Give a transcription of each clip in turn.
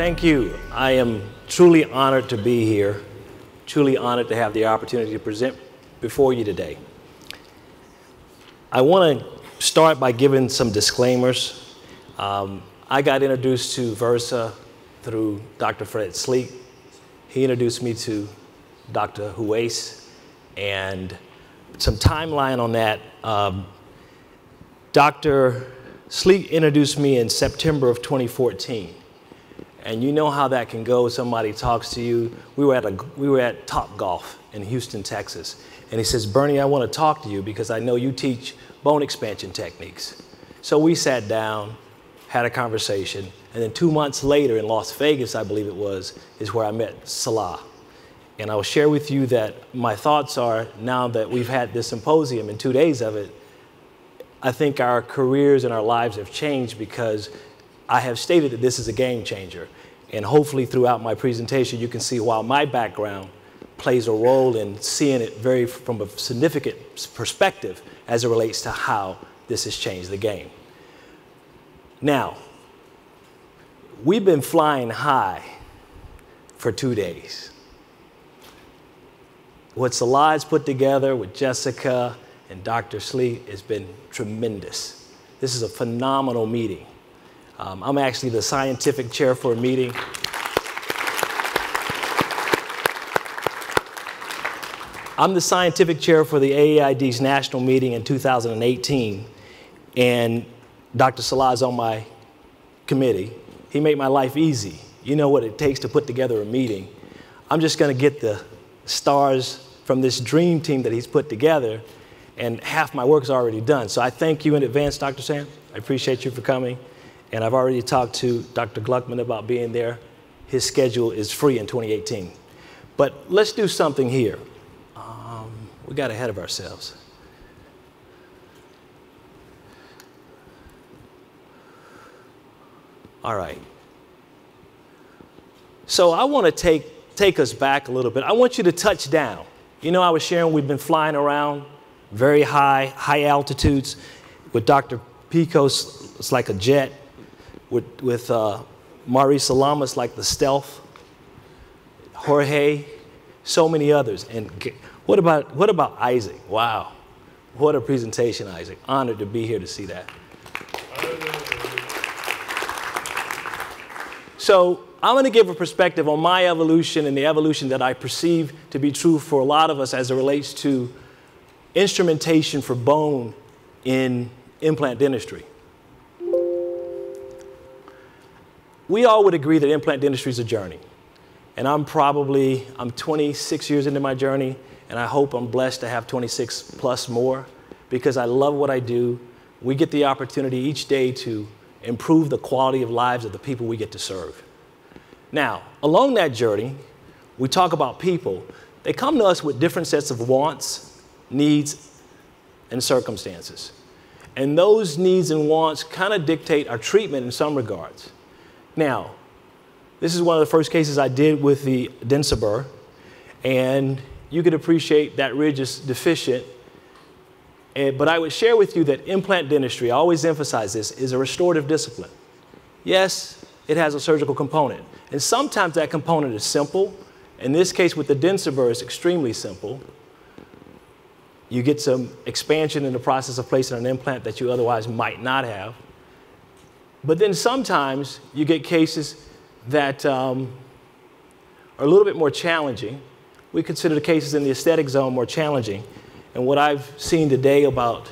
Thank you. I am truly honored to be here, truly honored to have the opportunity to present before you today. I want to start by giving some disclaimers. I got introduced to Versah through Dr. Fred Sleek. He introduced me to Dr. Huwais, and some timeline on that. Dr. Sleek introduced me in September of 2014, and you know how that can go. Somebody talks to you. We were at Top Golf in Houston, Texas, and he says, "Bernie, I want to talk to you because I know you teach bone expansion techniques." So we sat down, had a conversation, and then 2 months later in Las Vegas, I believe it was, is where I met Salah. And I will share with you that my thoughts are, now that we've had this symposium and 2 days of it, I think our careers and our lives have changed because I have stated that this is a game changer. And hopefully throughout my presentation, you can see why my background plays a role in seeing it very from a significant perspective as it relates to how this has changed the game. Now, we've been flying high for 2 days. What Salah's put together with Jessica and Dr. Sleek has been tremendous. This is a phenomenal meeting. I'm actually the scientific chair for a meeting. I'm the scientific chair for the AAID's national meeting in 2018, and Dr. Salah's on my committee. He made my life easy. You know what it takes to put together a meeting. I'm just going to get the stars from this dream team that he's put together, and half my work's already done. So I thank you in advance, Dr. Sam. I appreciate you for coming. And I've already talked to Dr. Gluckman about being there. His schedule is free in 2018. But let's do something here. We got ahead of ourselves. All right. So I want to take us back a little bit. I want you to touch down. You know, I was sharing we've been flying around very high altitudes. With Dr. Picos, it's like a jet. With Maurice Salamis, like the Stealth. Jorge, so many others. And what about Isaac? Wow, what a presentation, Isaac. Honored to be here to see that. So I'm going to give a perspective on my evolution and the evolution that I perceive to be true for a lot of us as it relates to instrumentation for bone in implant dentistry. We all would agree that implant dentistry is a journey. And I'm 26 years into my journey, and I hope I'm blessed to have 26 plus more because I love what I do. We get the opportunity each day to improve the quality of lives of the people we get to serve. Now, along that journey, we talk about people. They come to us with different sets of wants, needs, and circumstances. And those needs and wants kind of dictate our treatment in some regards. Now, this is one of the first cases I did with the Densah Bur, and you could appreciate that ridge is deficient. But I would share with you that implant dentistry, I always emphasize this, is a restorative discipline. Yes, it has a surgical component. And sometimes that component is simple. In this case, with the Densah Bur, it's extremely simple. You get some expansion in the process of placing an implant that you otherwise might not have. But then sometimes you get cases that are a little bit more challenging. We consider the cases in the aesthetic zone more challenging. And what I've seen today about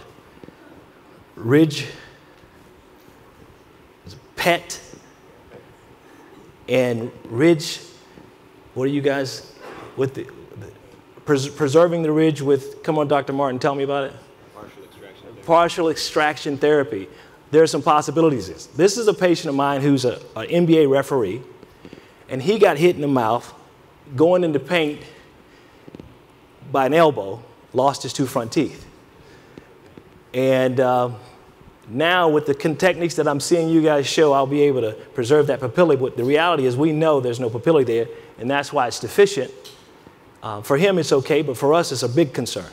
ridge, pet, and ridge, what are you guys with preserving the ridge with? Come on, Dr. Martin, tell me about it. Partial extraction therapy. Partial extraction therapy. There are some possibilities. This is a patient of mine who's an NBA referee, and he got hit in the mouth going into paint by an elbow, lost his two front teeth. And now with the techniques that I'm seeing you guys show, I'll be able to preserve that papillae. But the reality is we know there's no papillae there, and that's why it's deficient. For him, it's okay, but for us, it's a big concern.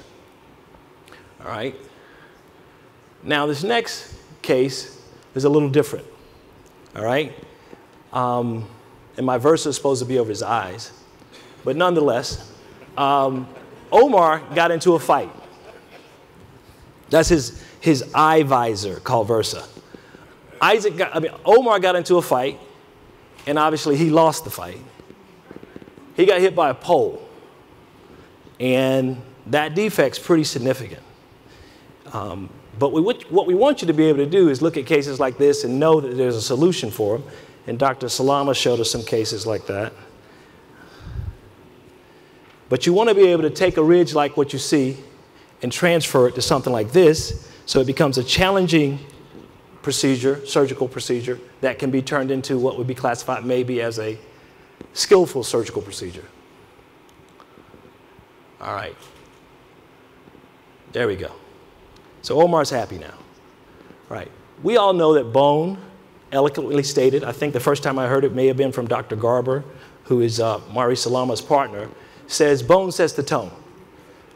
All right. Now, this next case is a little different. All right. and my Versah is supposed to be over his eyes. But nonetheless, Omar got into a fight. That's his eye visor called Versah. Omar got into a fight, and obviously he lost the fight. He got hit by a pole, and that defect's pretty significant. But what we want you to be able to do is look at cases like this and know that there's a solution for them. And Dr. Salamis showed us some cases like that. But you want to be able to take a ridge like what you see and transfer it to something like this, so it becomes a challenging procedure, surgical procedure, that can be turned into what would be classified maybe as a skillful surgical procedure. All right. There we go. So Omar's happy now. All right. We all know that bone, eloquently stated, I think the first time I heard it may have been from Dr. Garber, who is Maurice Salamis' partner, says bone sets the tone.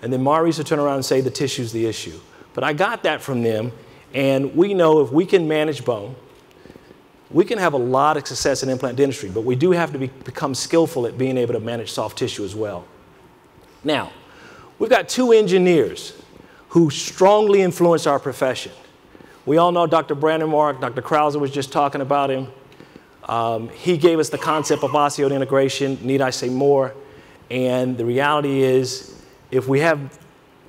And then Maurice will turn around and say the tissue's the issue. But I got that from them, and we know if we can manage bone, we can have a lot of success in implant dentistry, but we do have to become skillful at being able to manage soft tissue as well. Now, we've got two engineers who strongly influence our profession. We all know Dr. Brandenmark. Dr. Krauser was just talking about him. He gave us the concept of osseointegration, need I say more? And the reality is, if we have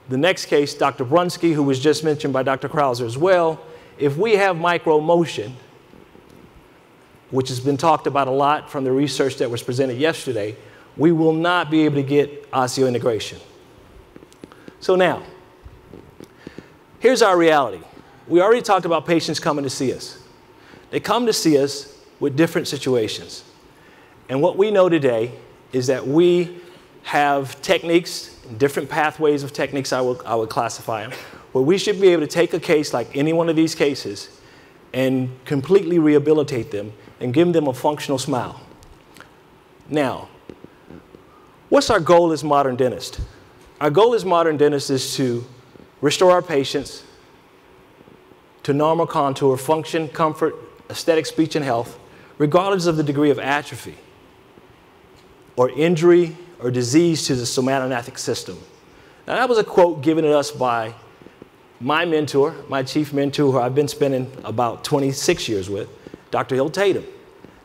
the next case, Dr. Brunsky, who was just mentioned by Dr. Krauser as well, if we have micromotion, which has been talked about a lot from the research that was presented yesterday, we will not be able to get osseointegration. So now, here's our reality. We already talked about patients coming to see us. They come to see us with different situations. And what we know today is that we have techniques, different pathways of techniques, I would classify them, where we should be able to take a case like any one of these cases and completely rehabilitate them and give them a functional smile. Now, what's our goal as modern dentists? Our goal as modern dentists is to restore our patients to normal contour, function, comfort, aesthetic, speech, and health, regardless of the degree of atrophy or injury or disease to the somatonathic system. Now, that was a quote given to us by my mentor, my chief mentor, who I've been spending about 26 years with, Dr. Hill Tatum.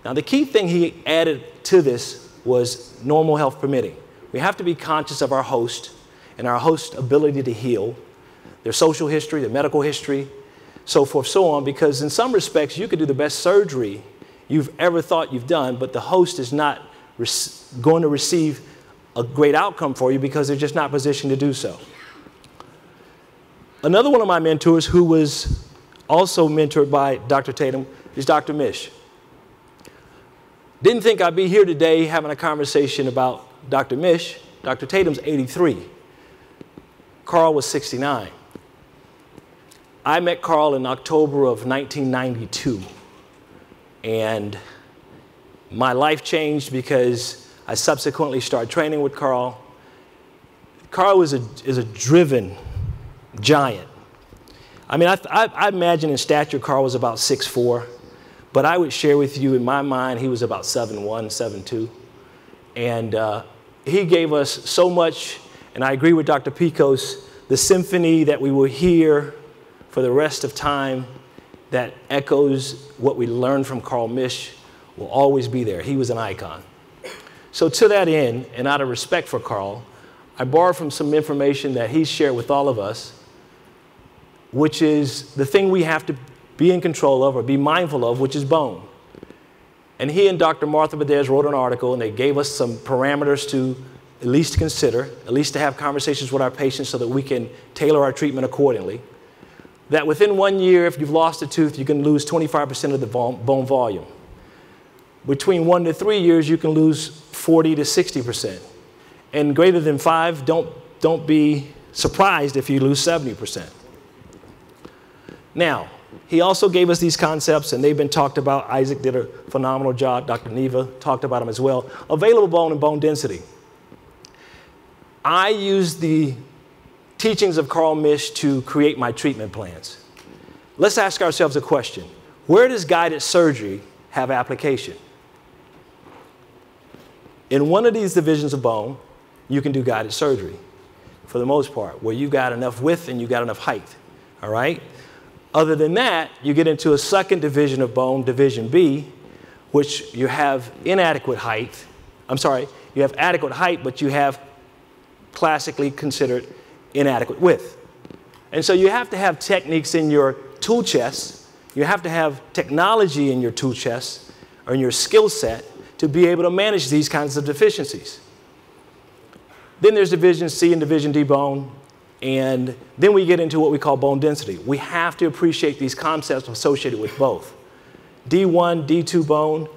Now, the key thing he added to this was normal health permitting. We have to be conscious of our host and our host's ability to heal, their social history, their medical history, so forth, so on, because in some respects, you could do the best surgery you've ever thought you've done, but the host is not going to receive a great outcome for you because they're just not positioned to do so. Another one of my mentors who was also mentored by Dr. Tatum is Dr. Misch. Didn't think I'd be here today having a conversation about Dr. Misch. Dr. Tatum's 83. Carl was 69. I met Carl in October of 1992, and my life changed because I subsequently started training with Carl. Carl is a driven giant. I mean, I imagine in stature Carl was about 6'4", but I would share with you in my mind he was about 7'1", 7'2". And he gave us so much, and I agree with Dr. Picos, the symphony that we will hear for the rest of time that echoes what we learned from Carl Misch will always be there. He was an icon. So to that end, and out of respect for Carl, I borrowed from some information that he shared with all of us, which is the thing we have to be in control of or be mindful of, which is bone. And he and Dr. Martha Bidez wrote an article, and they gave us some parameters to at least consider, at least to have conversations with our patients so that we can tailor our treatment accordingly. That within 1 year, if you've lost a tooth, you can lose 25% of the bone volume. Between 1 to 3 years, you can lose 40 to 60%. And greater than 5, don't be surprised if you lose 70%. Now, he also gave us these concepts, and they've been talked about. Isaac did a phenomenal job. Dr. Neiva talked about them as well. Available bone and bone density. I use the teachings of Carl Misch to create my treatment plans. Let's ask ourselves a question. Where does guided surgery have application? In one of these divisions of bone, you can do guided surgery for the most part, where you've got enough width and you've got enough height, all right? Other than that, you get into a second division of bone, division B, which you have inadequate height. I'm sorry, you have adequate height, but you have classically considered inadequate width. And so you have to have techniques in your tool chest. You have to have technology in your tool chest or in your skill set to be able to manage these kinds of deficiencies. Then there's division C and division D bone, and then we get into what we call bone density. We have to appreciate these concepts associated with both. D1, D2 bone,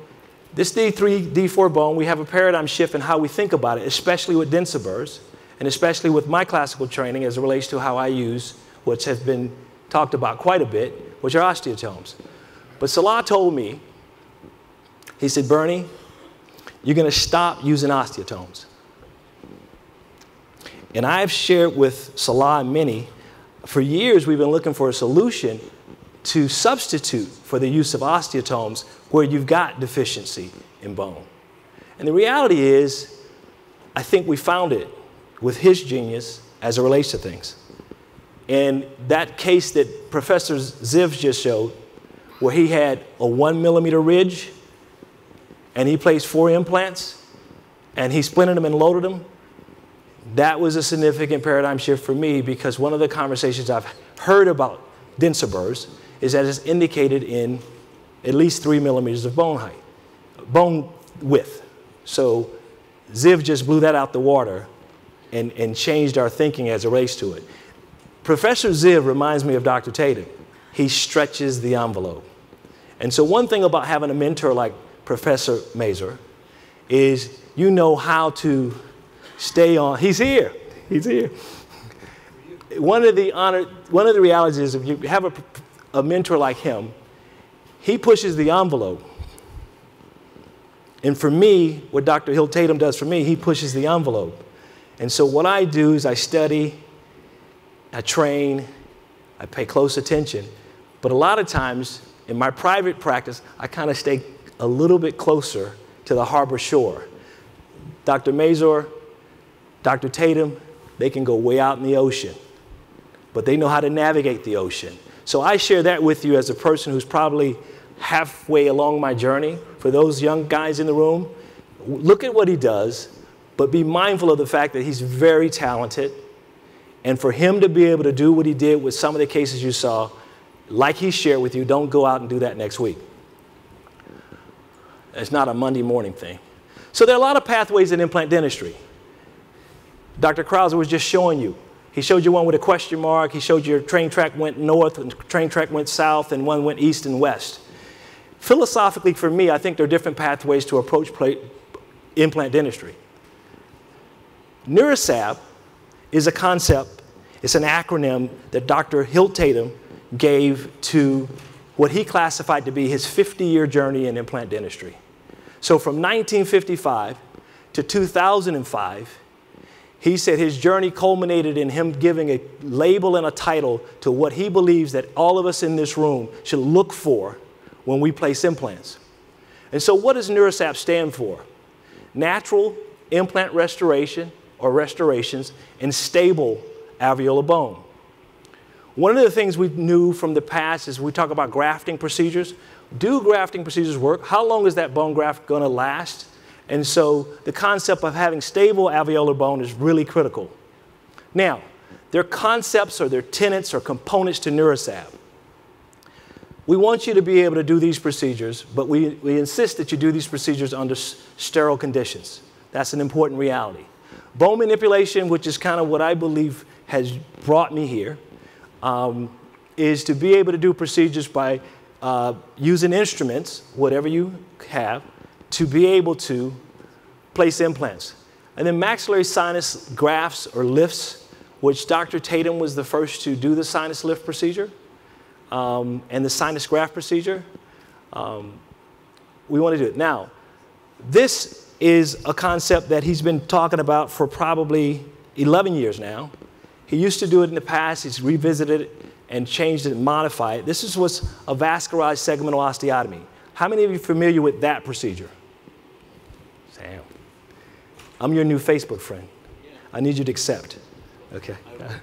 this D3, D4 bone, we have a paradigm shift in how we think about it, especially with Densah Burs, and especially with my classical training as it relates to how I use what has been talked about quite a bit, which are osteotomes. But Salah told me, he said, Bernie, you're going to stop using osteotomes. And I've shared with Salah and many, for years we've been looking for a solution to substitute for the use of osteotomes where you've got deficiency in bone. And the reality is, I think we found it with his genius as it relates to things. And that case that Professor Ziv just showed, where he had a 1mm ridge, and he placed 4 implants, and he splinted them and loaded them, that was a significant paradigm shift for me, because one of the conversations I've heard about Densah Burs is that it's indicated in at least 3mm of bone height, bone width. So Ziv just blew that out the water and changed our thinking as it relates to it. Professor Ziv reminds me of Dr. Tatum. He stretches the envelope. And so one thing about having a mentor like Professor Mazor is you know how to stay on. He's here. He's here. One of the realities is if you have a mentor like him, he pushes the envelope. And for me, what Dr. Hill Tatum does for me, he pushes the envelope. And so what I do is I study, I train, I pay close attention. But a lot of times in my private practice, I kind of stay a little bit closer to the harbor shore. Dr. Mazor, Dr. Tatum, they can go way out in the ocean, but they know how to navigate the ocean. So I share that with you as a person who's probably halfway along my journey. For those young guys in the room, look at what he does, but be mindful of the fact that he's very talented. And for him to be able to do what he did with some of the cases you saw, like he shared with you, don't go out and do that next week. It's not a Monday morning thing. So there are a lot of pathways in implant dentistry. Dr. Krauser was just showing you. He showed you one with a question mark. He showed you a train track went north, and train track went south, and one went east and west. Philosophically, for me, I think there are different pathways to approach implant dentistry. Neurosab is a concept. It's an acronym that Dr. Hill Tatum gave to what he classified to be his 50-year journey in implant dentistry. So from 1955 to 2005, he said his journey culminated in him giving a label and a title to what he believes that all of us in this room should look for when we place implants. And so what does Neurosab stand for? Natural implant restoration or restorations in stable alveolar bone. One of the things we knew from the past is we talk about grafting procedures. Do grafting procedures work? How long is that bone graft going to last? And so the concept of having stable alveolar bone is really critical. Now, their concepts or their tenets or components to Neurosab. We want you to be able to do these procedures, but we insist that you do these procedures under sterile conditions. That's an important reality. Bone manipulation, which is kind of what I believe has brought me here, is to be able to do procedures by using instruments, whatever you have, to be able to place implants. And then maxillary sinus grafts or lifts, which Dr. Tatum was the first to do the sinus lift procedure and the sinus graft procedure. We want to do it. Now, this is a concept that he's been talking about for probably 11 years now. He used to do it in the past. He's revisited it and changed it and modified it. This is what's a vascularized segmental osteotomy. How many of you are familiar with that procedure? Sam. I'm your new Facebook friend. I need you to accept. Okay,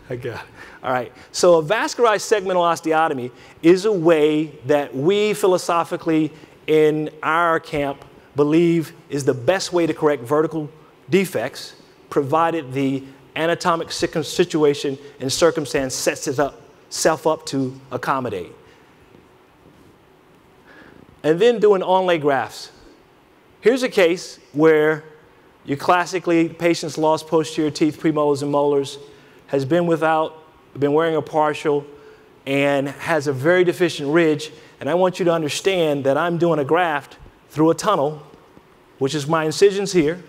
I got it. All right, so a vascularized segmental osteotomy is a way that we philosophically in our camp believe is the best way to correct vertical defects, provided the anatomic situation and circumstance sets itself up to accommodate. And then doing onlay grafts. Here's a case where you classically, patients lost posterior teeth, premolars and molars, has been without, been wearing a partial, and has a very deficient ridge. And I want you to understand that I'm doing a graft through a tunnel, which is my incisions here.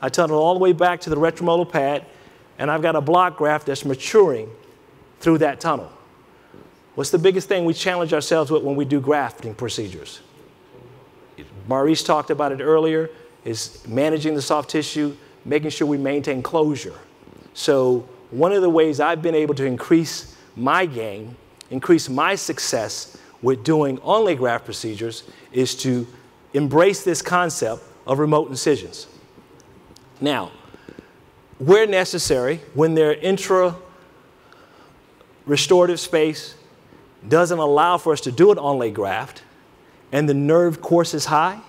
I tunnel all the way back to the retromolar pad, and I've got a block graft that's maturing through that tunnel. What's the biggest thing we challenge ourselves with when we do grafting procedures? Maurice talked about it earlier, is managing the soft tissue, making sure we maintain closure. So one of the ways I've been able to increase my game, increase my success with doing onlay graft procedures is to embrace this concept of remote incisions. Now, where necessary, when their intra-restorative space doesn't allow for us to do an onlay graft and the nerve course is high,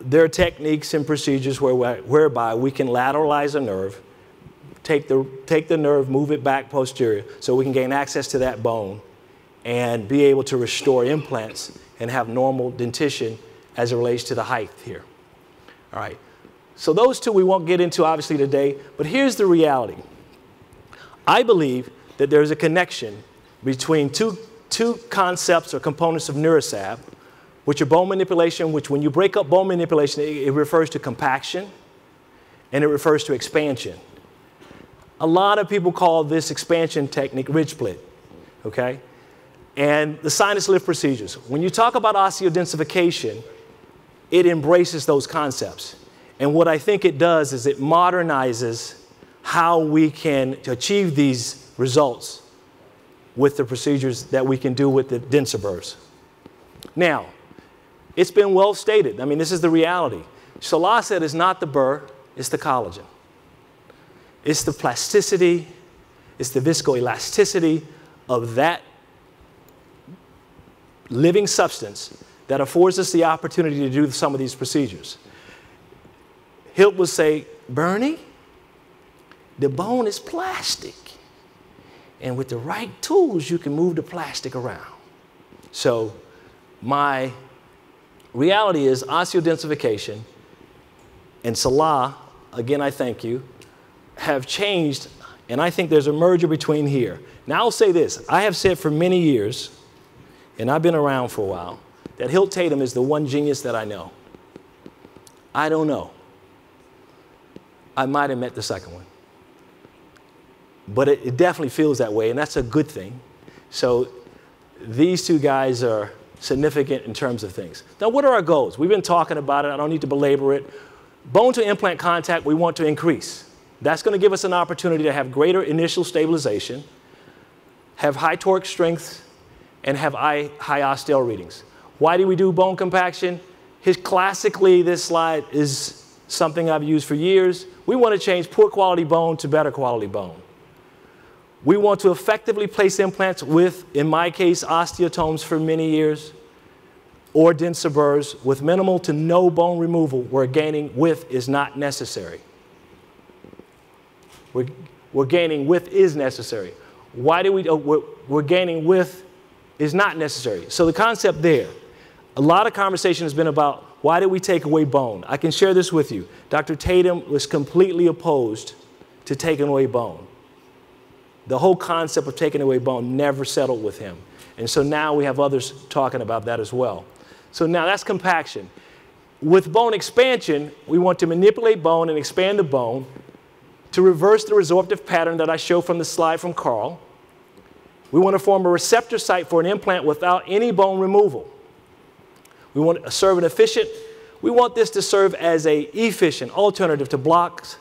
there are techniques and procedures whereby we can lateralize a nerve, take the nerve, move it back posterior, so we can gain access to that bone and be able to restore implants and have normal dentition as it relates to the height here. All right, so those two we won't get into obviously today, but here's the reality. I believe that there's a connection between two concepts or components of Neurosab, which are bone manipulation, which when you break up bone manipulation, it refers to compaction and it refers to expansion. A lot of people call this expansion technique ridge split, okay? And the sinus lift procedures. When you talk about osseodensification, it embraces those concepts. And what I think it does is it modernizes how we can achieve these results with the procedures that we can do with the Densah Burs. Now, it's been well stated. I mean, this is the reality. Salah said it's not the burr, it's the collagen. It's the plasticity, it's the viscoelasticity of that living substance that affords us the opportunity to do some of these procedures. Hilt will say, Bernie, the bone is plastic. And with the right tools, you can move the plastic around. So my reality is osseodensification, and Salah, again, I thank you, have changed, and I think there's a merger between here. Now I'll say this, I have said for many years, and I've been around for a while, that Hill Tatum is the one genius that I know. I don't know. I might have met the second one. But it definitely feels that way, and that's a good thing. So these two guys are significant in terms of things. Now, what are our goals? We've been talking about it. I don't need to belabor it. Bone to implant contact, we want to increase. That's going to give us an opportunity to have greater initial stabilization, have high torque strength, and have high Osstell readings. Why do we do bone compaction? Classically, this slide is something I've used for years. We want to change poor quality bone to better quality bone. We want to effectively place implants with, in my case, osteotomes for many years, or Densah Burs with minimal to no bone removal where gaining width is not necessary. We're gaining width is necessary. Why do we, we're gaining width is not necessary. So the concept there, a lot of conversation has been about why did we take away bone? I can share this with you. Dr. Tatum was completely opposed to taking away bone. The whole concept of taking away bone never settled with him. And so now we have others talking about that as well. So now that's compaction. With bone expansion, we want to manipulate bone and expand the bone to reverse the resorptive pattern that I show from the slide from Carl. We want to form a receptor site for an implant without any bone removal. We want to serve an efficient, we want this to serve as an efficient alternative to blocks,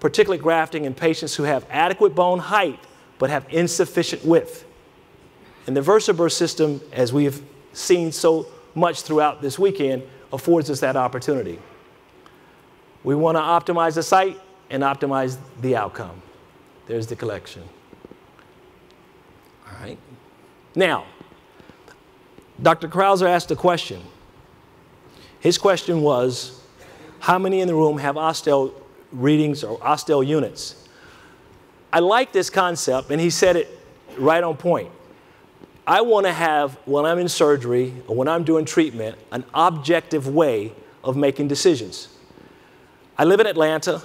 particularly grafting in patients who have adequate bone height but have insufficient width. And the Densah Bur system, as we have seen so much throughout this weekend, affords us that opportunity. We want to optimize the site and optimize the outcome. There's the collection. All right. Now, Dr. Krauser asked a question. His question was, how many in the room have Osstell readings or Osstell units? I like this concept, and he said it right on point. I want to have, when I'm in surgery or when I'm doing treatment, an objective way of making decisions. I live in Atlanta.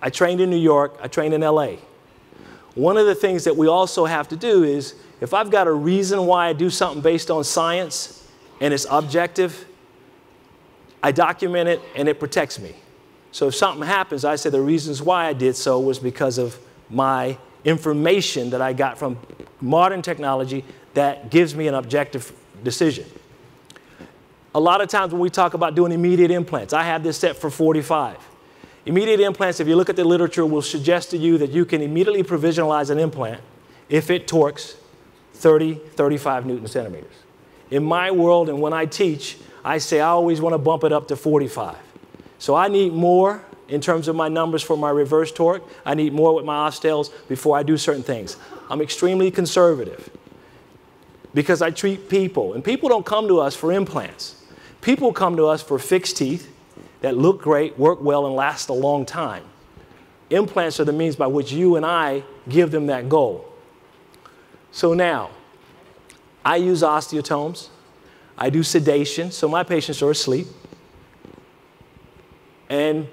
I trained in New York. I trained in LA. One of the things that we also have to do is, if I've got a reason why I do something based on science and it's objective, I document it and it protects me. So if something happens, I say the reasons why I did so was because of my information that I got from modern technology that gives me an objective decision. A lot of times when we talk about doing immediate implants, I have this set for 45. Immediate implants, if you look at the literature, will suggest to you that you can immediately provisionalize an implant if it torques 30, 35 Newton centimeters. In my world and when I teach, I say I always want to bump it up to 45. So I need more in terms of my numbers for my reverse torque. I need more with my Oststells before I do certain things. I'm extremely conservative because I treat people. And people don't come to us for implants. People come to us for fixed teeth that look great, work well, and last a long time. Implants are the means by which you and I give them that goal. So now, I use osteotomes. I do sedation, so my patients are asleep. And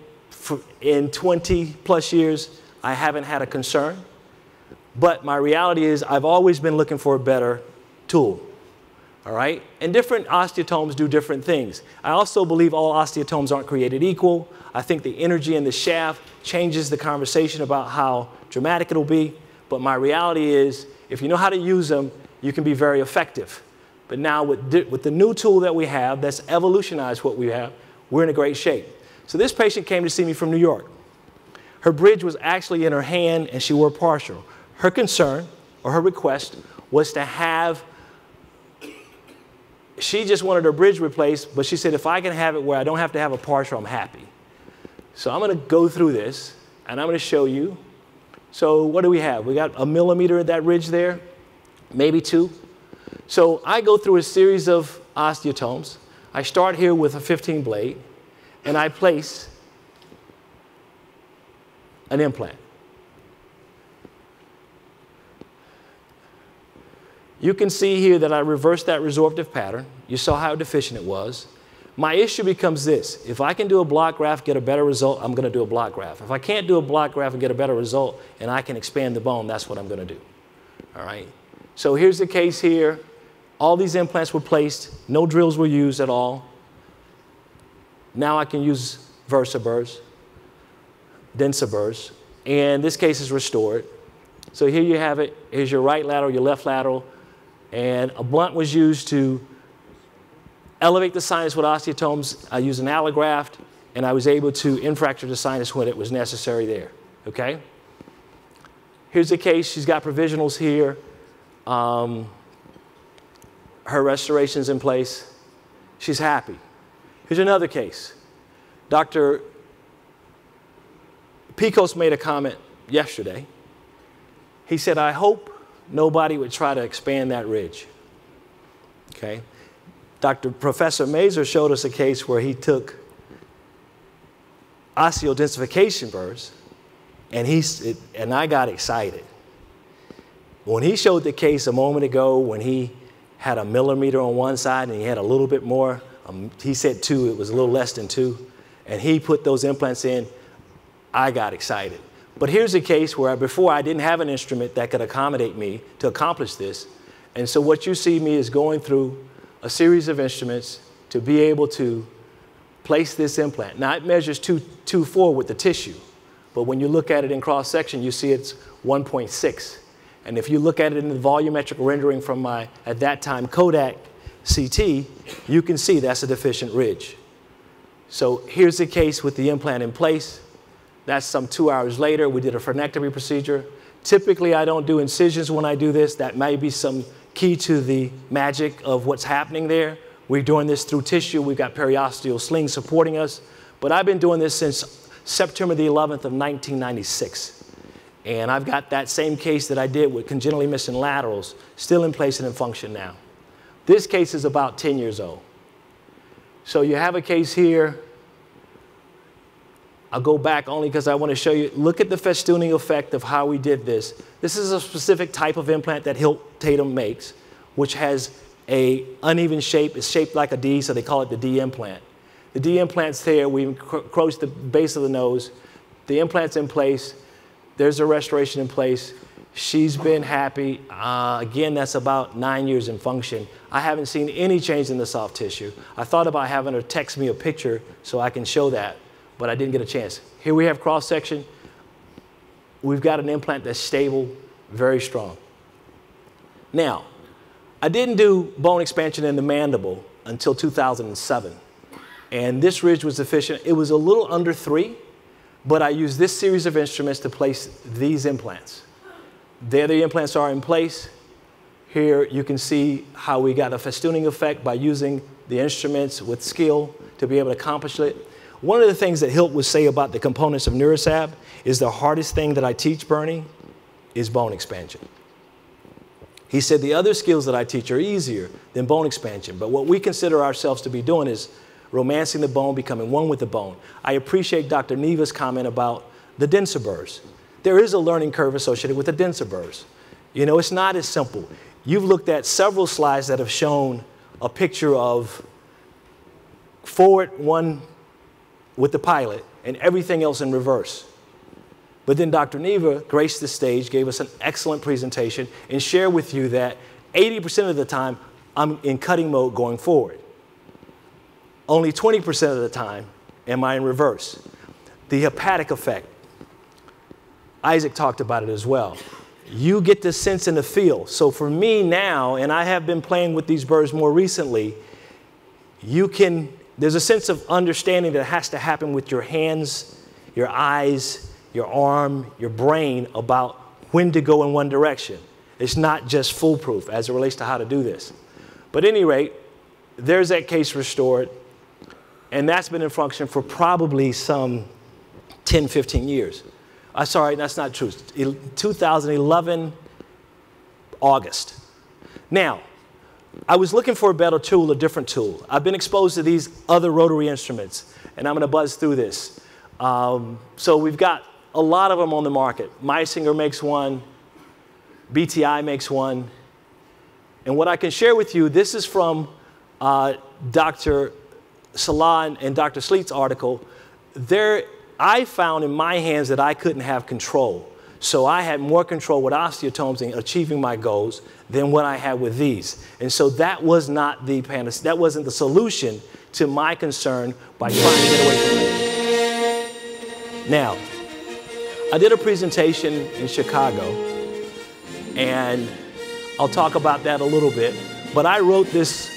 in 20 plus years, I haven't had a concern. But my reality is I've always been looking for a better tool. All right? And different osteotomes do different things. I also believe all osteotomes aren't created equal. I think the energy in the shaft changes the conversation about how dramatic it'll be. But my reality is if you know how to use them, you can be very effective. But now with the new tool that we have that's evolutionized what we have, we're in a great shape. So this patient came to see me from New York. Her bridge was actually in her hand and she wore partial. Her concern or her request was to have, she just wanted her bridge replaced, but she said, if I can have it where I don't have to have a partial, I'm happy. So I'm going to go through this and I'm going to show you. So what do we have? We got a millimeter of that ridge there, maybe two. So I go through a series of osteotomes. I start here with a 15 blade and I place an implant. You can see here that I reversed that resorptive pattern. You saw how deficient it was. My issue becomes this. If I can do a block graft, get a better result, I'm going to do a block graft. If I can't do a block graft and get a better result and I can expand the bone, that's what I'm going to do. All right. So here's the case here. All these implants were placed. No drills were used at all. Now I can use Versah burrs, Densah burrs, and this case is restored. So here you have it. Here's your right lateral, your left lateral, and a blunt was used to elevate the sinus with osteotomes. I used an allograft, and I was able to infracture the sinus when it was necessary there. Okay. Here's the case. She's got provisionals here. Her restoration's in place. She's happy. Here's another case. Dr. Picos made a comment yesterday. He said, I hope nobody would try to expand that ridge. Okay. Dr. Professor Mazor showed us a case where he took osseodensification burrs, and I got excited. When he showed the case a moment ago, when he had a millimeter on one side and he had a little bit more, he said two, it was a little less than two, and he put those implants in, I got excited. But here's a case where before I didn't have an instrument that could accommodate me to accomplish this, and so what you see me is going through a series of instruments to be able to place this implant. Now it measures 2.24 with the tissue, but when you look at it in cross-section, you see it's 1.6. And if you look at it in the volumetric rendering from my, at that time, Kodak CT, you can see that's a deficient ridge. So here's the case with the implant in place. That's some 2 hours later. We did a frenectomy procedure. Typically, I don't do incisions when I do this. That may be some key to the magic of what's happening there. We're doing this through tissue. We've got periosteal slings supporting us. But I've been doing this since September the 11th of 1996. And I've got that same case that I did with congenitally missing laterals still in place and in function now. This case is about 10 years old. So you have a case here. I'll go back only because I want to show you. Look at the festooning effect of how we did this. This is a specific type of implant that Hill Tatum makes, which has an uneven shape. It's shaped like a D, so they call it the D implant. The D implant's there. We encroach the base of the nose. The implant's in place. There's a restoration in place. She's been happy. Again, that's about 9 years in function. I haven't seen any change in the soft tissue. I thought about having her text me a picture so I can show that, but I didn't get a chance. Here we have cross-section. We've got an implant that's stable, very strong. Now, I didn't do bone expansion in the mandible until 2007. And this ridge was deficient. It was a little under 3. But I use this series of instruments to place these implants. There the implants are in place. Here you can see how we got a festooning effect by using the instruments with skill to be able to accomplish it. One of the things that Hilt would say about the components of Neurosab is the hardest thing that I teach, Bernie, is bone expansion. He said the other skills that I teach are easier than bone expansion, but what we consider ourselves to be doing is romancing the bone, becoming one with the bone. I appreciate Dr. Neiva's comment about the Densah Burs. There is a learning curve associated with the Densah Burs. You know, it's not as simple. You've looked at several slides that have shown a picture of forward one with the pilot and everything else in reverse. But then Dr. Neiva graced the stage, gave us an excellent presentation, and shared with you that 80% of the time I'm in cutting mode going forward. Only 20% of the time am I in reverse. The hepatic effect, Isaac talked about it as well. You get the sense and the feel. So for me now, and I have been playing with these birds more recently, there's a sense of understanding that has to happen with your hands, your eyes, your arm, your brain about when to go in one direction. It's not just foolproof as it relates to how to do this. But at any rate, there's that case restored, and that's been in function for probably some 10, 15 years. Sorry, that's not true. 2011, August. Now, I was looking for a better tool, a different tool. I've been exposed to these other rotary instruments, and I'm going to buzz through this. So we've got a lot of them on the market. Meisinger makes one. BTI makes one. And what I can share with you, this is from Dr. Salah and Dr. Sleek's article. I found in my hands that I couldn't have control. So I had more control with osteotomes in achieving my goals than what I had with these. And so that was not the panacea. That wasn't the solution to my concern by trying to get away from it. Now, I did a presentation in Chicago, and I'll talk about that a little bit. But I wrote this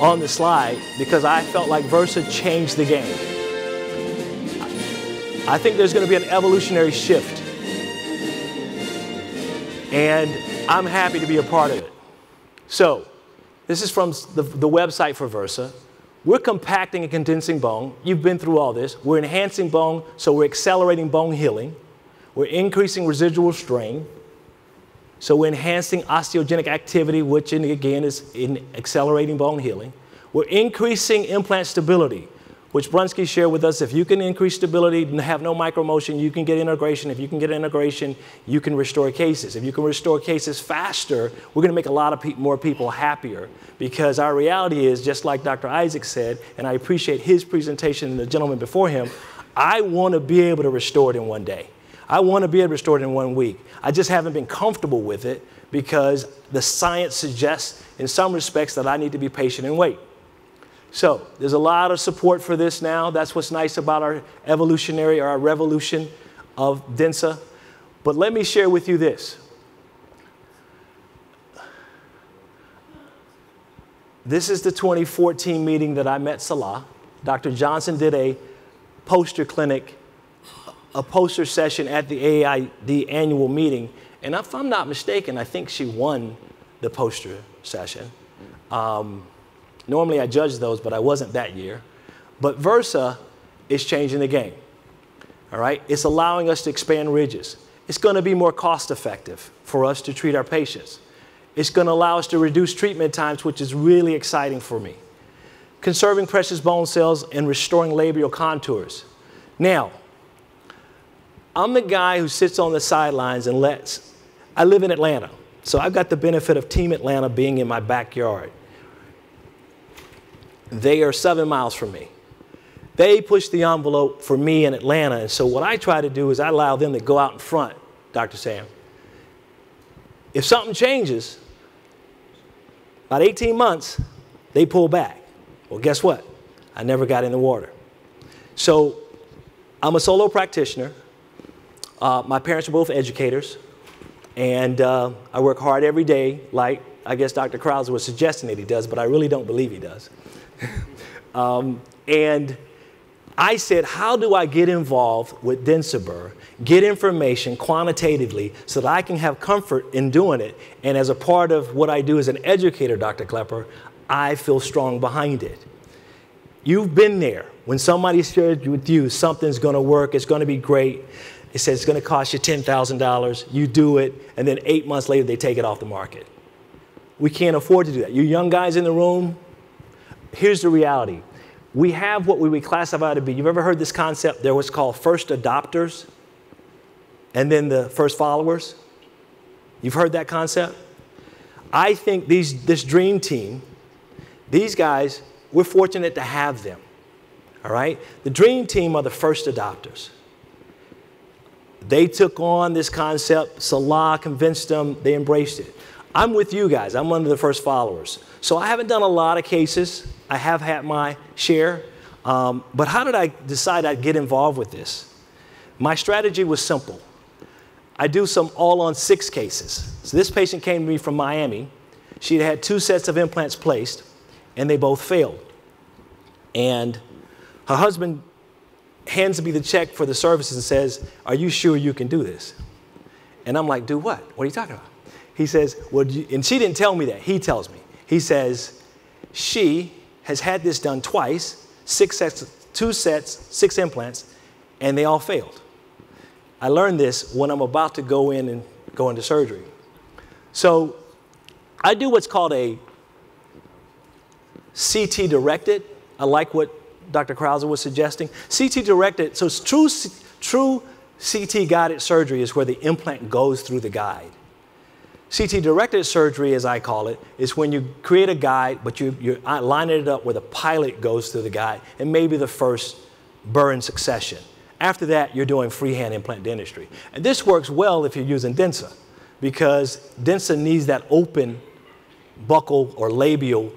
on the slide because I felt like Versah changed the game. I think there's going to be an evolutionary shift, and I'm happy to be a part of it. So this is from the website for Versah. We're compacting and condensing bone. You've been through all this. We're enhancing bone, so we're accelerating bone healing. We're increasing residual strain. So we're enhancing osteogenic activity, which again is in accelerating bone healing. We're increasing implant stability, which Brunsky shared with us. If you can increase stability and have no micromotion, you can get integration. If you can get integration, you can restore cases. If you can restore cases faster, we're going to make a lot of more people happier, because our reality is, just like Dr. Isaac said, and I appreciate his presentation and the gentleman before him, I want to be able to restore it in one day. I want to be able to restore it in 1 week. I just haven't been comfortable with it because the science suggests in some respects that I need to be patient and wait. So there's a lot of support for this now. That's what's nice about our evolutionary or our revolution of Densah. But let me share with you this. This is the 2014 meeting that I met Salah. Dr. Johnson did a poster clinic, a poster session at the AAID annual meeting, and if I'm not mistaken, I think she won the poster session. Normally I judge those, but I wasn't that year. But Versah It's changing the game. All right? It's allowing us to expand ridges. It's going to be more cost effective for us to treat our patients. It's going to allow us to reduce treatment times, which is really exciting for me. Conserving precious bone cells and restoring labial contours. Now, I'm the guy who sits on the sidelines and lets, I live in Atlanta, so I've got the benefit of Team Atlanta being in my backyard. They are 7 miles from me. They push the envelope for me in Atlanta, and so what I try to do is I allow them to go out in front, Dr. Sam. If something changes, about 18 months, they pull back. Well, guess what? I never got in the water. So I'm a solo practitioner. My parents are both educators, and I work hard every day, like I guess Dr. Krauser was suggesting that he does, but I really don't believe he does. And I said, how do I get involved with Densah Bur, get information quantitatively so that I can have comfort in doing it? And as a part of what I do as an educator, Dr. Klepper, I feel strong behind it. You've been there. When somebody shared with you, something's going to work, it's going to be great. It says it's going to cost you $10,000. You do it, and then 8 months later, they take it off the market. We can't afford to do that. You young guys in the room, here's the reality. We have what we would classify to be, you've ever heard this concept, there was called first adopters and then the first followers? You've heard that concept? I think this dream team, these guys, we're fortunate to have them, all right? The dream team are the first adopters. They took on this concept, Salah convinced them, they embraced it. I'm with you guys, I'm one of the first followers. So I haven't done a lot of cases. I have had my share, but how did I decide I'd get involved with this? My strategy was simple. I do some all-on-6 cases. So this patient came to me from Miami. She'd had 2 sets of implants placed, and they both failed. And her husband hands me the check for the services and says, are you sure you can do this? And I'm like, do what? What are you talking about? He says, well, and she didn't tell me that. He tells me. He says, she has had this done twice, 2 sets, 6 implants, and they all failed. I learned this when I'm about to go in and go into surgery. So I do what's called a CT directed. I like what Dr. Krauser was suggesting. CT directed, so it's true CT guided surgery is where the implant goes through the guide. CT directed surgery, as I call it, is when you create a guide, but you're lining it up where the pilot goes through the guide and maybe the first burr in succession. After that, you're doing freehand implant dentistry. And this works well if you're using Densah, because Densah needs that open buccal or labial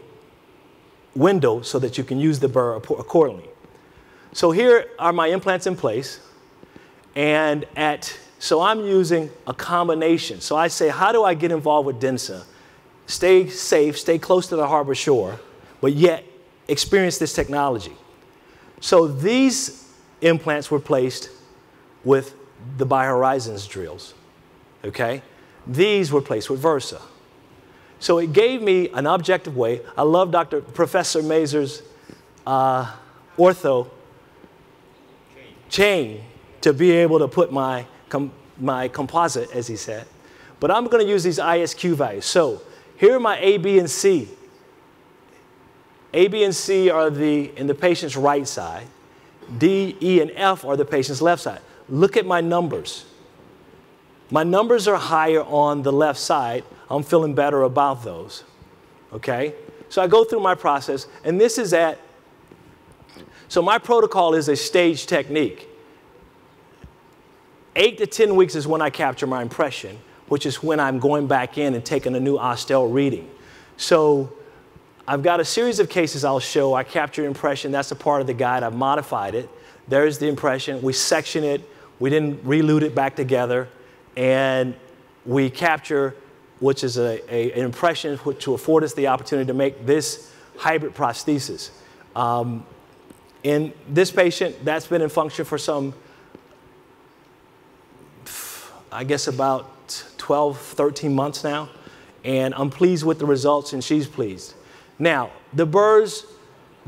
window so that you can use the burr accordingly. So here are my implants in place, and so I'm using a combination. So I say, how do I get involved with Densah? Stay safe, stay close to the harbor shore, but yet experience this technology. So these implants were placed with the BiHorizons drills, okay? These were placed with Versah. So it gave me an objective way. I love Professor Mazor's ortho chain to be able to put my composite, as he said. But I'm going to use these ISQ values. So here are my A, B, and C. A, B, and C are in the patient's right side. D, E, and F are the patient's left side. Look at my numbers. My numbers are higher on the left side. I'm feeling better about those. Okay? So I go through my process, and this is so my protocol is a stage technique. 8 to 10 weeks is when I capture my impression, which is when I'm going back in and taking a new Osstell reading. So I've got a series of cases I'll show. I capture impression. That's a part of the guide. I've modified it. There's the impression. We section it. We didn't reloot it back together. And we capture, which is an impression to afford us the opportunity to make this hybrid prosthesis. In this patient, that's been in function for some, I guess about 12, 13 months now, and I'm pleased with the results and she's pleased. Now, the burrs,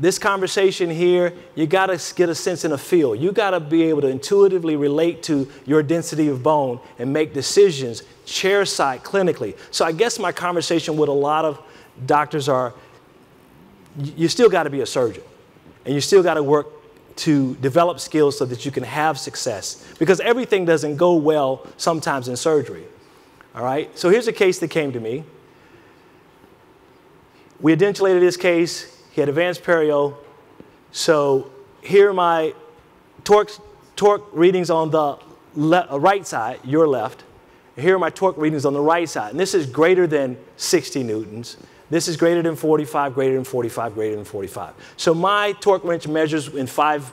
This conversation here, you got to get a sense and a feel. You got to be able to intuitively relate to your density of bone and make decisions chairside clinically. So I guess my conversation with a lot of doctors are, you still got to be a surgeon and you still got to work to develop skills so that you can have success, because everything doesn't go well sometimes in surgery. All right, so here's a case that came to me. We dentilated this case. He had advanced perio. So here are my torque readings on the right side, your left. Here are my torque readings on the right side. And this is greater than 60 newtons. This is greater than 45, greater than 45, greater than 45. So my torque wrench measures in 5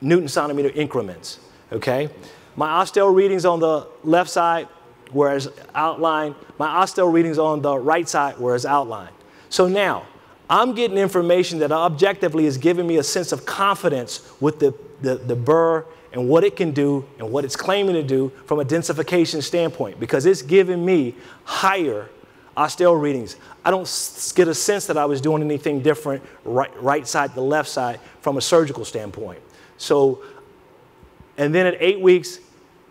newton centimeter increments, okay? My Osstell readings on the left side were as outlined. My Osstell readings on the right side were as outlined. So now, I'm getting information that objectively is giving me a sense of confidence with the burr and what it can do and what it's claiming to do from a densification standpoint, because it's giving me higher Osstell readings. I don't get a sense that I was doing anything different right side to left side from a surgical standpoint. So, and then at 8 weeks,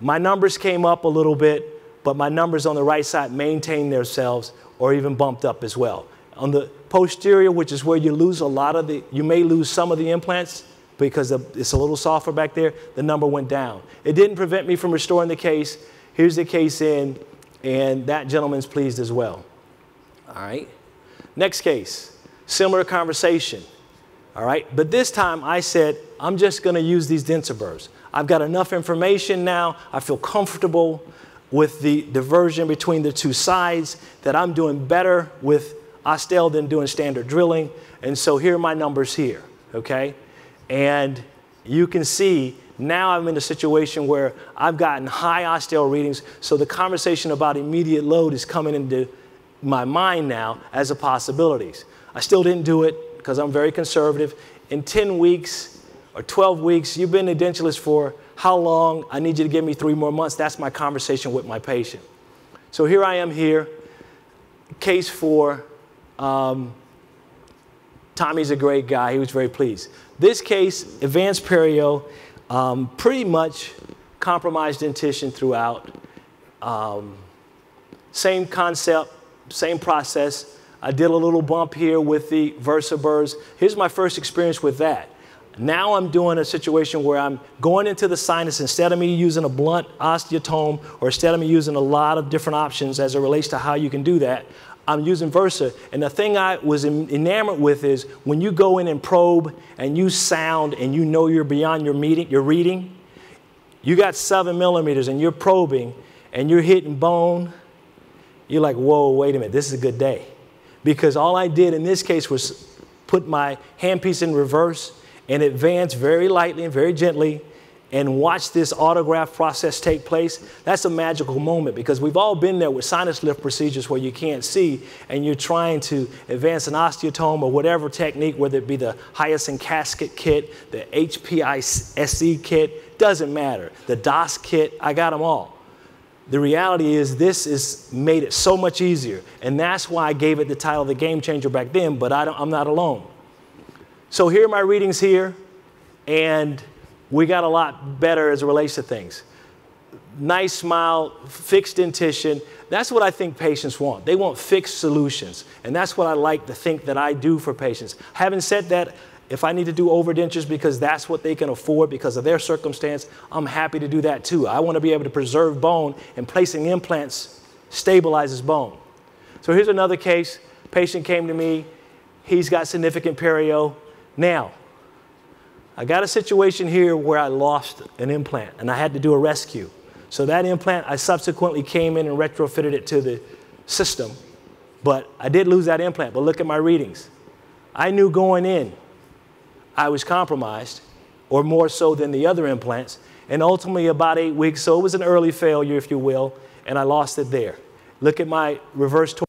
my numbers came up a little bit, but my numbers on the right side maintained themselves or even bumped up as well. On the posterior, which is where you lose a lot of the, you may lose some of the implants because it's a little softer back there, the number went down. It didn't prevent me from restoring the case. Here's the case in, and that gentleman's pleased as well. All right. Next case, similar conversation. All right. But this time I said, I'm just going to use these Densah Burs. I've got enough information now. I feel comfortable with the diversion between the two sides that I'm doing better with Osstell than doing standard drilling. And so here are my numbers here, okay? And you can see now I'm in a situation where I've gotten high Osstell readings, so the conversation about immediate load is coming into my mind now as a possibility. I still didn't do it because I'm very conservative. In 10 weeks or 12 weeks, you've been a dentulist for how long? I need you to give me 3 more months. That's my conversation with my patient. So here I am here, case 4. Tommy's a great guy. He was very pleased. This case, advanced perio, pretty much compromised dentition throughout. Same concept, same process. I did a little bump here with the Versah burrs. Here's my first experience with that. Now I'm doing a situation where I'm going into the sinus instead of me using a blunt osteotome or instead of me using a lot of different options as it relates to how you can do that. I'm using Versah, and the thing I was enamored with is when you go in and probe and you sound and you know you're beyond your reading, you got 7 millimeters and you're probing and you're hitting bone, you're like, whoa, wait a minute, this is a good day. Because all I did in this case was put my handpiece in reverse and advance very lightly and very gently and watch this autograft process take place. That's a magical moment, because we've all been there with sinus lift procedures where you can't see and you're trying to advance an osteotome or whatever technique, whether it be the Hyacinth Casket Kit, the HPISE kit, doesn't matter. The DOS kit, I got them all. The reality is this has made it so much easier, and that's why I gave it the title of the game changer back then, but I'm not alone. So here are my readings here, and we got a lot better as it relates to things. Nice smile, fixed dentition. That's what I think patients want. They want fixed solutions. And that's what I like to think that I do for patients. Having said that, if I need to do overdentures because that's what they can afford because of their circumstance, I'm happy to do that too. I want to be able to preserve bone, and placing implants stabilizes bone. So here's another case. Patient came to me. He's got significant perio. Now, I got a situation here where I lost an implant and I had to do a rescue. So that implant, I subsequently came in and retrofitted it to the system, but I did lose that implant. But look at my readings. I knew going in I was compromised, or more so than the other implants, and ultimately about 8 weeks, so it was an early failure, if you will, and I lost it there. Look at my reverse torque.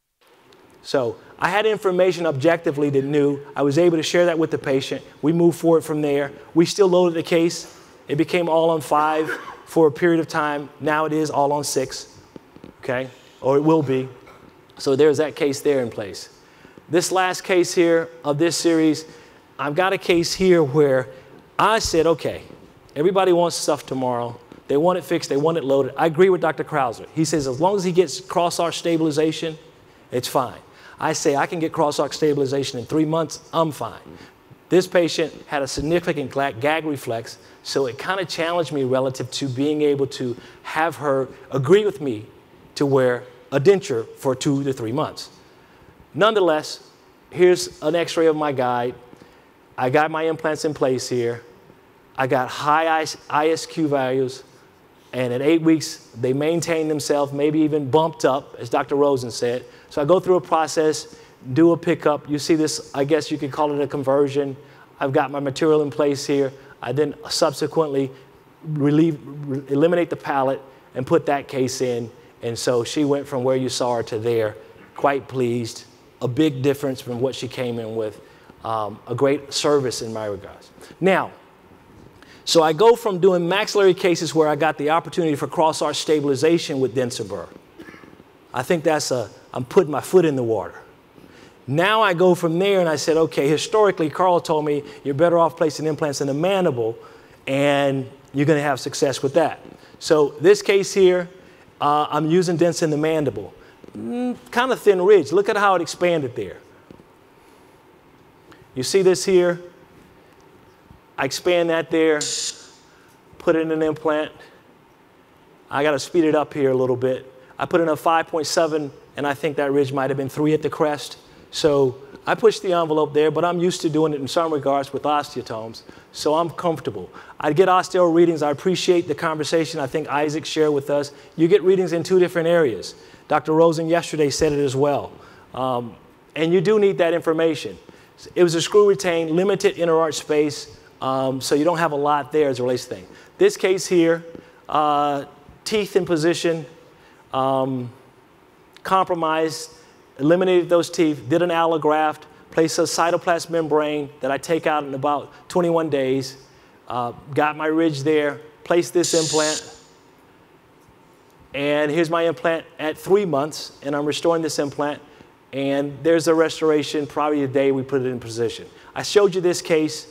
So I had information objectively that knew. I was able to share that with the patient. We moved forward from there. We still loaded the case. It became all on 5 for a period of time. Now it is all on 6, okay? Or it will be. So there's that case there in place. This last case here of this series, I've got a case here where I said, okay, everybody wants stuff tomorrow. They want it fixed, they want it loaded. I agree with Dr. Krauser. He says as long as he gets cross-arch stabilization, it's fine. I say I can get cross-arch stabilization in 3 months, I'm fine. This patient had a significant gag reflex, so it kind of challenged me relative to being able to have her agree with me to wear a denture for 2 to 3 months. Nonetheless, here's an x-ray of my guide. I got my implants in place here. I got high ISQ values, and at 8 weeks, they maintained themselves, maybe even bumped up, as Dr. Rosen said. So I go through a process, do a pickup. You see this, I guess you could call it a conversion. I've got my material in place here. I then subsequently eliminate the palate and put that case in. And so she went from where you saw her to there, quite pleased. A big difference from what she came in with. A great service in my regards. Now, so I go from doing maxillary cases where I got the opportunity for cross-arch stabilization with Densah Bur. I think that's I'm putting my foot in the water. Now I go from there and I said, okay, historically, Carl told me you're better off placing implants in the mandible and you're gonna have success with that. So this case here, I'm using Densah in the mandible. Kind of thin ridge, look at how it expanded there. You see this here? I expand that there, put in an implant. I got to speed it up here a little bit. I put in a 5.7, and I think that ridge might have been 3 at the crest. So I pushed the envelope there, but I'm used to doing it in some regards with osteotomes, so I'm comfortable. I get Osstell readings. I appreciate the conversation I think Isaac shared with us. You get readings in 2 different areas. Dr. Rosen yesterday said it as well. And you do need that information. It was a screw retained, limited interarch space, so you don't have a lot there as it relates to things. This case here, teeth in position, compromised, eliminated those teeth, did an allograft, placed a cytoplasm membrane that I take out in about 21 days, got my ridge there, placed this implant, and here's my implant at 3 months, and I'm restoring this implant, and there's the restoration probably the day we put it in position. I showed you this case.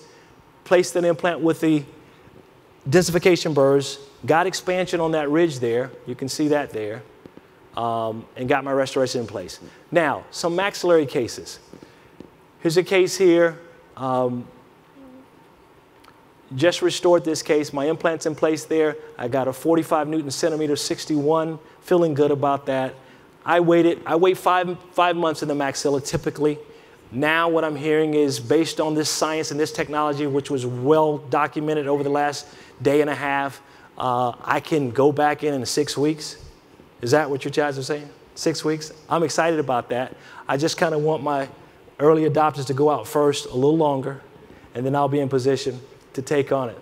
Placed an implant with the densification burrs, got expansion on that ridge there. You can see that there, and got my restoration in place. Now, some maxillary cases. Here's a case here. Just restored this case. My implant's in place there. I got a 45 Newton centimeter, 61, feeling good about that. I wait five months in the maxilla typically. Now what I'm hearing is based on this science and this technology, which was well documented over the last day and a half, I can go back in 6 weeks. Is that what you guys are saying? 6 weeks? I'm excited about that. I just kind of want my early adopters to go out first a little longer, and then I'll be in position to take on it.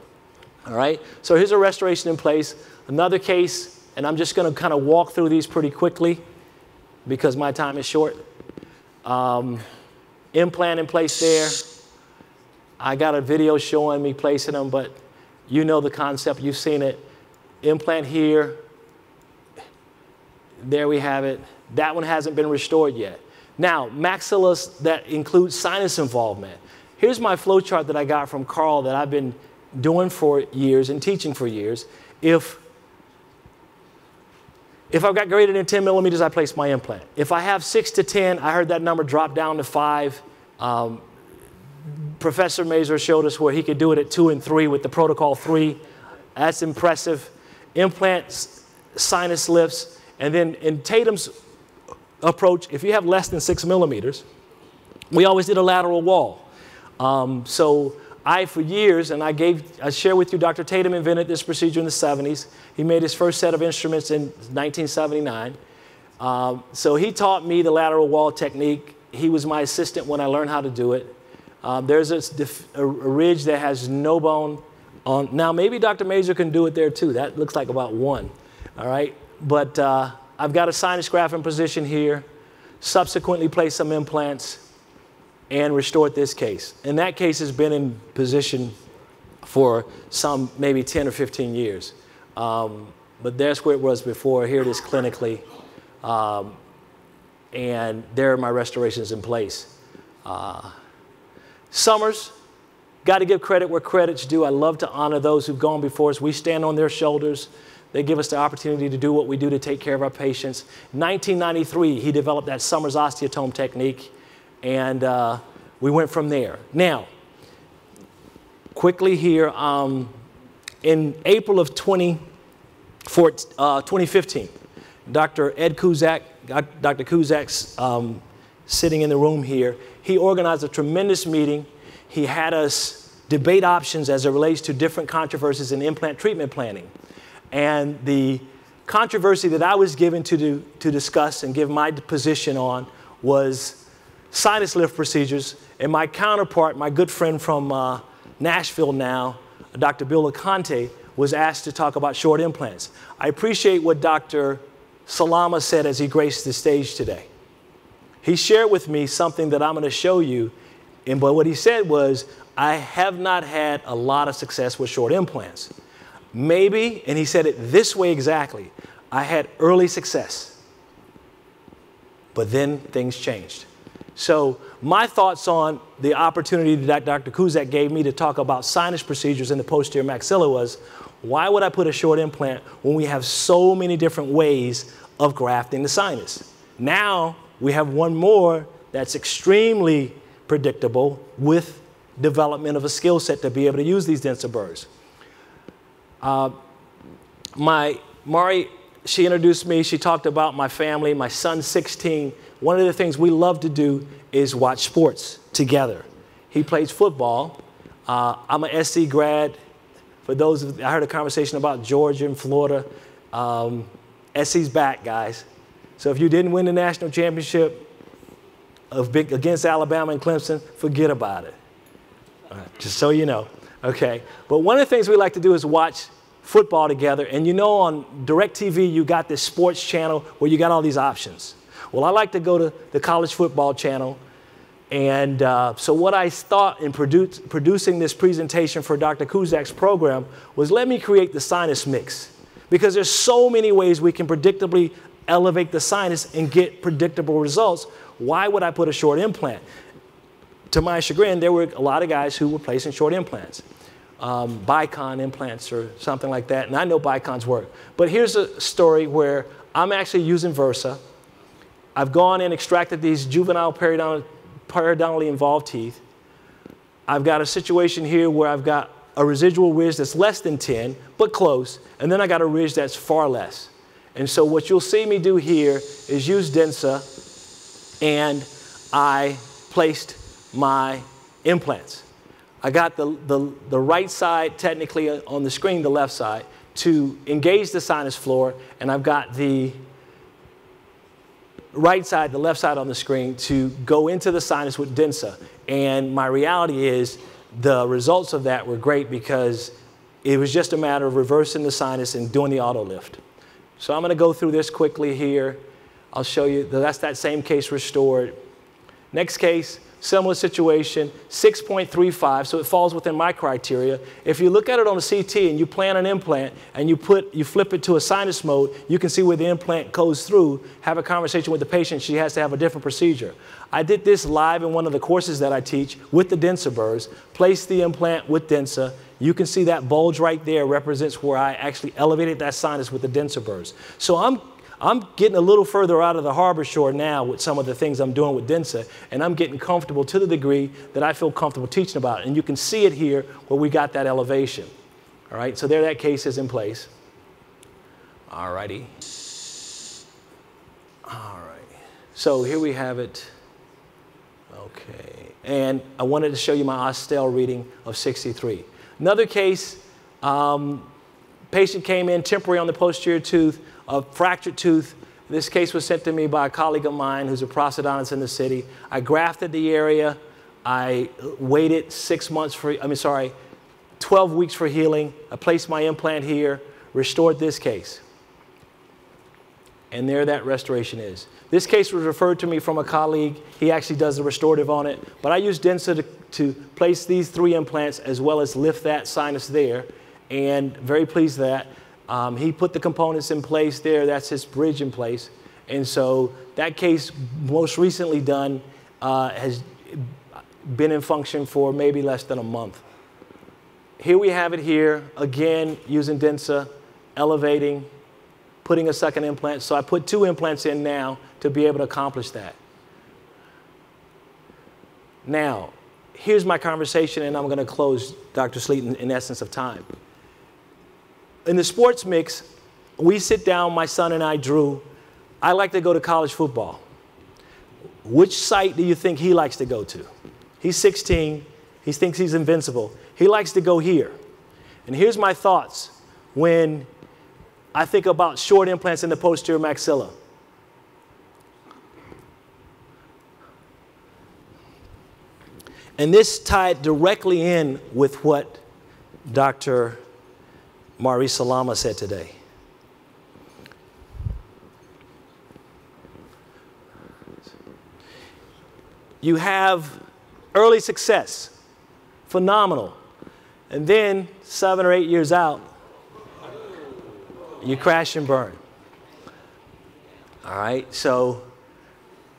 All right, so here's a restoration in place. Another case, and I'm just gonna kind of walk through these pretty quickly because my time is short. Implant in place there. I got a video showing me placing them, but you know the concept, you've seen it. Implant here, there we have it. That one hasn't been restored yet. Now, maxillas that include sinus involvement. Here's my flow chart that I got from Carl that I've been doing for years and teaching for years. If I've got greater than 10 millimeters, I place my implant. If I have 6 to 10, I heard that number drop down to 5. Professor Mazor showed us where he could do it at 2 and 3 with the protocol 3. That's impressive. Implants, sinus lifts, and then in Tatum's approach, if you have less than 6 millimeters, we always did a lateral wall. So I, for years, and I share with you, Dr. Tatum invented this procedure in the 70s. He made his first set of instruments in 1979. So he taught me the lateral wall technique. He was my assistant when I learned how to do it. There's a ridge that has no bone on. Now, maybe Dr. Mazur can do it there too. That looks like about 1, all right? But I've got a sinus graft in position here, subsequently placed some implants, and restored this case. And that case has been in position for some maybe 10 or 15 years. But that's where it was before. Here it is clinically. And there are my restorations in place. Summers, Got to give credit where credit's due. I love to honor those who've gone before us. We stand on their shoulders. They give us the opportunity to do what we do to take care of our patients. 1993, he developed that Summers osteotome technique, and we went from there. Now, quickly here, in April of 2015, Dr. Ed Kusek, Dr. Kusek's sitting in the room here, he organized a tremendous meeting. He had us debate options as it relates to different controversies in implant treatment planning. And the controversy that I was given to discuss and give my position on was sinus lift procedures. And my counterpart, my good friend from Nashville now, Dr. Bill LaConte, was asked to talk about short implants. I appreciate what Dr. Salamis said as he graced the stage today. He shared with me something that I'm going to show you. And but what he said was, I have not had a lot of success with short implants. Maybe, and he said it this way exactly, I had early success, but then things changed. So my thoughts on the opportunity that Dr. Kusek gave me to talk about sinus procedures in the posterior maxilla was, why would I put a short implant when we have so many different ways of grafting the sinus? Now we have one more that's extremely predictable with development of a skill set to be able to use these Densah Burs. Mari, she introduced me, she talked about my family, my son's 16. One of the things we love to do is watch sports together. He plays football. I'm an SC grad. For those of you, I heard a conversation about Georgia and Florida. SC's back, guys. So if you didn't win the national championship against Alabama and Clemson, forget about it, just so you know. Okay, but one of the things we like to do is watch football together. And you know, on DirecTV, you got this sports channel where you got all these options. Well, I like to go to the college football channel. And so what I thought in producing this presentation for Dr. Kusek's program was, let me create the sinus mix, because there's so many ways we can predictably elevate the sinus and get predictable results. Why would I put a short implant? To my chagrin, there were a lot of guys who were placing short implants, Bicon implants or something like that, and I know Bicons work. But here's a story where I'm actually using Versah. I've gone and extracted these juvenile periodontally involved teeth. I've got a situation here where I've got a residual ridge that's less than 10, but close, and then I got a ridge that's far less. And so what you'll see me do here is use Densah, and I placed my implants. I got the right side, technically on the screen, the left side, to engage the sinus floor, and I've got the right side, the left side on the screen to go into the sinus with Densah. And my reality is the results of that were great, because it was just a matter of reversing the sinus and doing the auto lift. So I'm going to go through this quickly here. I'll show you, that's that same case restored. Next case, similar situation, 6.35, so it falls within my criteria. If you look at it on a CT and you plan an implant and you flip it to a sinus mode, you can see where the implant goes through. Have a conversation with the patient, she has to have a different procedure. I did this live in one of the courses that I teach with the Densah Burs. Place the implant with Densah. You can see that bulge right there represents where I actually elevated that sinus with the Densah Burs. So I'm getting a little further out of the harbor shore now with some of the things I'm doing with Densah, and I'm getting comfortable to the degree that I feel comfortable teaching about it. And you can see it here where we got that elevation. All right, so there that case is in place. All righty. All right, so here we have it. Okay, and I wanted to show you my Osstell reading of 63. Another case, patient came in temporary on the posterior tooth, a fractured tooth. This case was sent to me by a colleague of mine who's a prosthodontist in the city. I grafted the area. I waited 6 months for, 12 weeks for healing. I placed my implant here, restored this case. And there that restoration is. This case was referred to me from a colleague. He actually does the restorative on it, but I used Densah to place these 3 implants as well as lift that sinus there, and very pleased that. He put the components in place there. That's his bridge in place. And so that case, most recently done, has been in function for maybe less than a month. Here we have it here, again, using Densah, elevating, putting a second implant. So I put 2 implants in now to be able to accomplish that. Now, here's my conversation, and I'm going to close, Dr. Sleet, in essence of time. In the sports mix, we sit down, my son and I, Drew. I like to go to college football. Which site do you think he likes to go to? He's 16. He thinks he's invincible. He likes to go here. And here's my thoughts when I think about short implants in the posterior maxilla. And this tied directly in with what Dr. Maurice Salamis said today. You have early success, phenomenal. And then 7 or 8 years out, you crash and burn. All right, so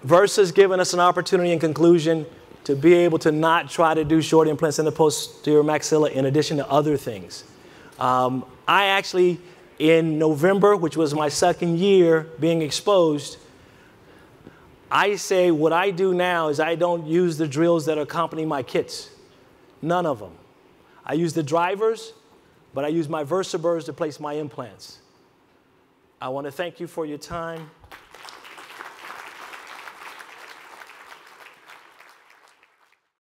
Versah's given us an opportunity in conclusion to be able to not try to do short implants in the posterior maxilla in addition to other things. I actually, in November, which was my 2nd year being exposed, I say what I do now is I don't use the drills that accompany my kits. None of them. I use the drivers, but I use my Versah burrs to place my implants. I want to thank you for your time.